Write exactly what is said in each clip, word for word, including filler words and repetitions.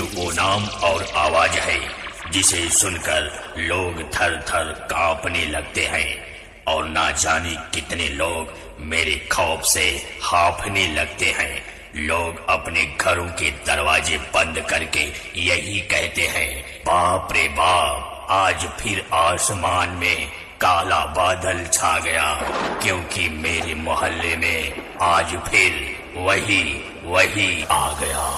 ये वो नाम और आवाज है जिसे सुनकर लोग थर थर कांपने लगते हैं और ना जाने कितने लोग मेरे खौफ से हांफने लगते हैं। लोग अपने घरों के दरवाजे बंद करके यही कहते हैं, बाप रे बाप, आज फिर आसमान में काला बादल छा गया, क्योंकि मेरे मोहल्ले में आज फिर वही वही आ गया।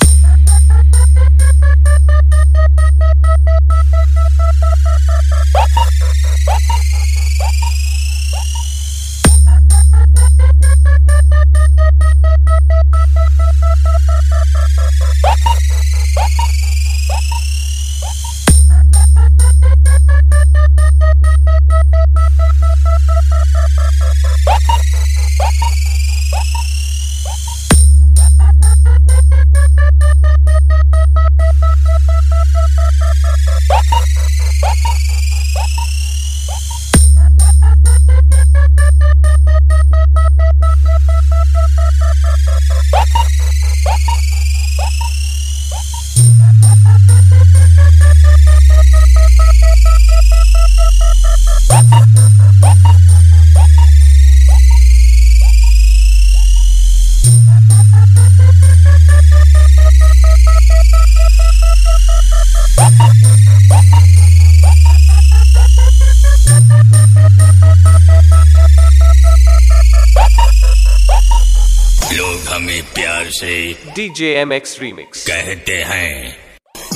लोग हमें प्यार से डीजे एमएक्स रीमिक्स कहते हैं,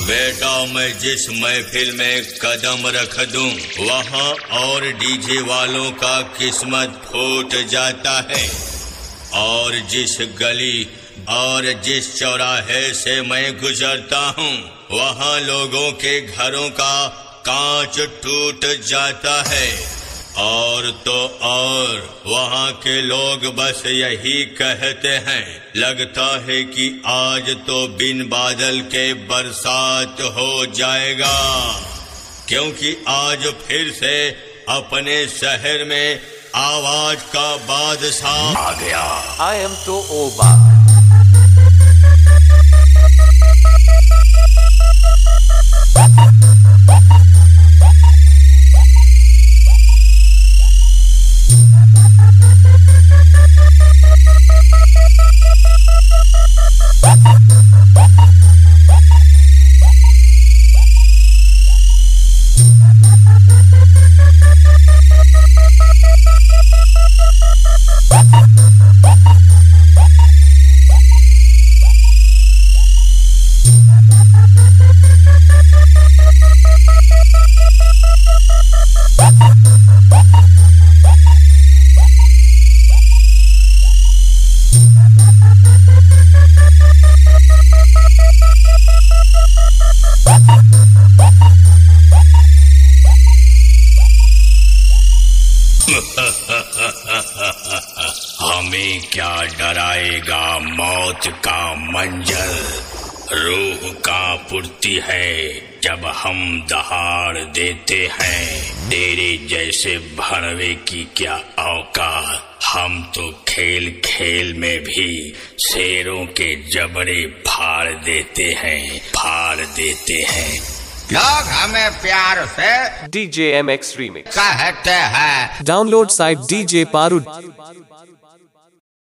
बेटा मैं जिस महफिल में कदम रख दूं वहाँ और डीजे वालों का किस्मत फूट जाता है, और जिस गली और जिस चौराहे से मैं गुजरता हूँ वहाँ लोगों के घरों का कांच टूट जाता है। और तो और वहाँ के लोग बस यही कहते हैं, लगता है कि आज तो बिन बादल के बरसात हो जाएगा, क्योंकि आज फिर से अपने शहर में आवाज का बादशाह आ गया। आई एम तो ओबाक। हमें क्या डराएगा मौत का मंजर, रूह का पूर्ति है जब हम दहाड़ देते हैं। तेरे जैसे भड़वे की क्या औकात, हम तो खेल खेल में भी शेरों के जबड़े फाड़ देते हैं, फाड़ देते हैं। लोग हमें प्यार से डीजे एमएक्स रीमिक्स कहते हैं। Download site DJ Paru.